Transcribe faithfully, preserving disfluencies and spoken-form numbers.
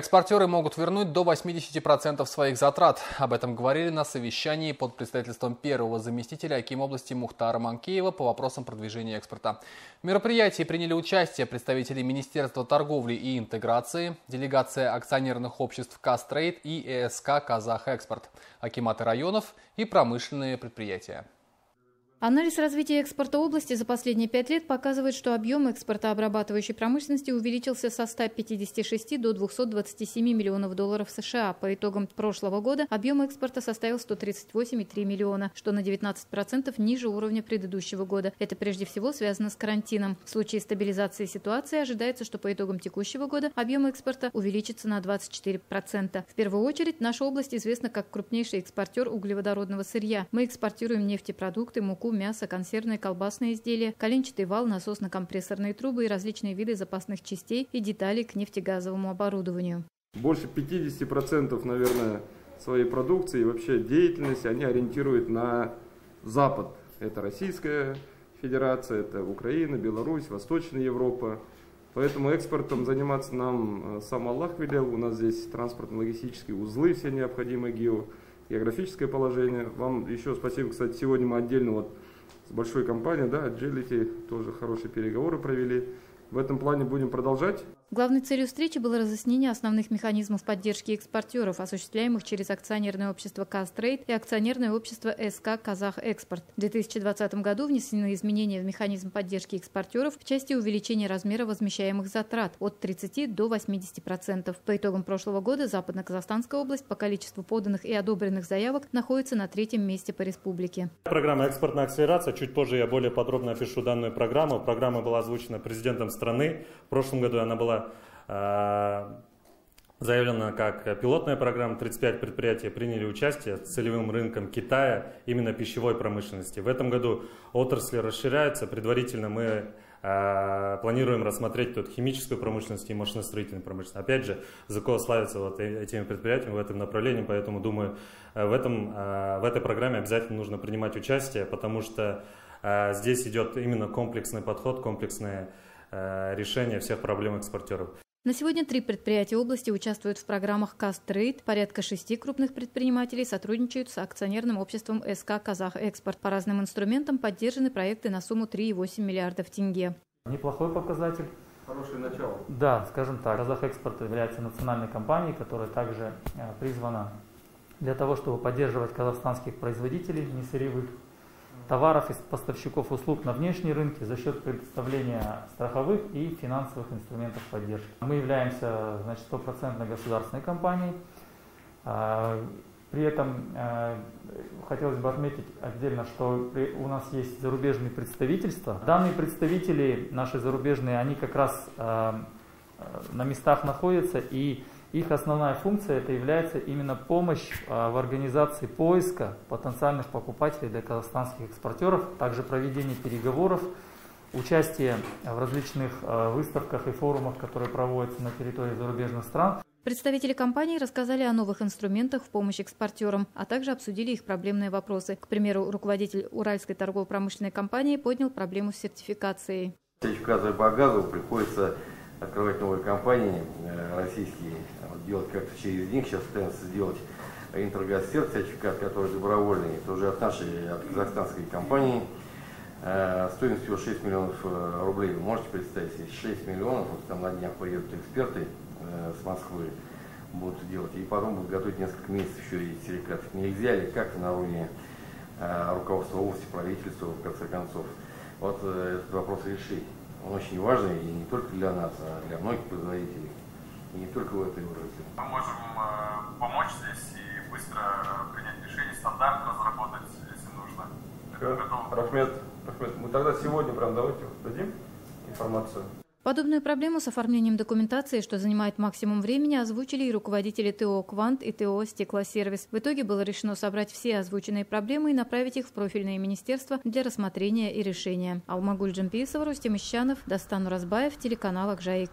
Экспортеры могут вернуть до восьмидесяти процентов своих затрат. Об этом говорили на совещании под председательством первого заместителя аким области Мухтара Манкеева по вопросам продвижения экспорта. В мероприятии приняли участие представители Министерства торговли и интеграции, делегация акционерных обществ «КазТрейд» и «ЭСК Казахэкспорт», акиматы районов и промышленные предприятия. Анализ развития экспорта области за последние пять лет показывает, что объем экспорта обрабатывающей промышленности увеличился со ста пятидесяти шести до двухсот двадцати семи миллионов долларов США. По итогам прошлого года объем экспорта составил ста тридцати восьми целых трёх десятых миллиона, что на девятнадцать процентов ниже уровня предыдущего года. Это прежде всего связано с карантином. В случае стабилизации ситуации ожидается, что по итогам текущего года объем экспорта увеличится на двадцать четыре процента. В первую очередь наша область известна как крупнейший экспортер углеводородного сырья. Мы экспортируем нефтепродукты, муку, мясо, консервные, колбасные изделия, коленчатый вал, насосно-компрессорные трубы и различные виды запасных частей и деталей к нефтегазовому оборудованию. Больше пятидесяти процентов, наверное, своей продукции и вообще деятельности они ориентируют на Запад. Это Российская Федерация, это Украина, Беларусь, Восточная Европа. Поэтому экспортом заниматься нам сам Аллах велел. У нас здесь транспортно-логистические узлы, все необходимые гео. Географическое положение. Вам еще спасибо, кстати, сегодня мы отдельно вот с большой компанией, да, Agility, тоже хорошие переговоры провели. В этом плане будем продолжать. Главной целью встречи было разъяснение основных механизмов поддержки экспортеров, осуществляемых через акционерное общество «КазТрейд» и акционерное общество «ЭСК Казахэкспорт». В две тысячи двадцатом году внесены изменения в механизм поддержки экспортеров в части увеличения размера возмещаемых затрат от тридцати до восьмидесяти процентов. По итогам прошлого года Западно-Казахстанская область по количеству поданных и одобренных заявок находится на третьем месте по республике. Программа «Экспортная акселерация». Чуть позже я более подробно опишу данную программу. Программа была озвучена президентом страны. В прошлом году она была заявлено как пилотная программа, тридцать пять предприятий приняли участие с целевым рынком Китая, именно пищевой промышленности. В этом году отрасли расширяются, предварительно мы планируем рассмотреть тут химическую промышленность и машиностроительную промышленность. Опять же, Закова славится вот этими предприятиями в этом направлении, поэтому думаю, в, этом, в этой программе обязательно нужно принимать участие, потому что здесь идет именно комплексный подход, комплексное решение всех проблем экспортеров. На сегодня три предприятия области участвуют в программах «КазТрейд». Порядка шести крупных предпринимателей сотрудничают с акционерным обществом «СК Казахэкспорт». По разным инструментам поддержаны проекты на сумму три и восемь десятых миллиардов тенге. Неплохой показатель. Хорошее начало. Да, скажем так, «Казахэкспорт» является национальной компанией, которая также призвана для того, чтобы поддерживать казахстанских производителей несырьевых товаров и поставщиков услуг на внешние рынки за счет предоставления страховых и финансовых инструментов поддержки. Мы являемся, значит, стопроцентной государственной компанией. При этом хотелось бы отметить отдельно, что у нас есть зарубежные представительства. Данные представители, наши зарубежные, они как раз на местах находятся, и их основная функция это является именно помощь в организации поиска потенциальных покупателей для казахстанских экспортеров, также проведение переговоров, участие в различных выставках и форумах, которые проводятся на территории зарубежных стран. Представители компании рассказали о новых инструментах в помощь экспортерам, а также обсудили их проблемные вопросы. К примеру, руководитель Уральской торгово-промышленной компании поднял проблему с сертификацией. Сертификация по газу приходится открывать новые компании российские, делать как-то через них, сейчас пытаемся сделать интергаз-серт сертификат, который добровольный, это уже от нашей, от казахстанской компании, стоимостью шесть миллионов рублей, вы можете представить, шесть миллионов, вот там на днях поедут эксперты с Москвы, будут делать, и потом будут готовить несколько месяцев еще и сертификат. Нельзя ли как-то на уровне руководства области, правительства, в конце концов, вот этот вопрос решить. Он очень важный и не только для нас, а для многих производителей, и не только в этой отрасли. Мы можем помочь здесь и быстро принять решение, стандарт разработать, если нужно. Рахмет, Рахмет, мы тогда сегодня прям давайте дадим информацию. Подобную проблему с оформлением документации, что занимает максимум времени, озвучили и руководители ТО «Квант» и ТО «Стеклосервис». В итоге было решено собрать все озвученные проблемы и направить их в профильные министерства для рассмотрения и решения. Алмагуль Джампиева, Рустем Исханов, Дастан Уразбаев, телеканал «Ақжайық».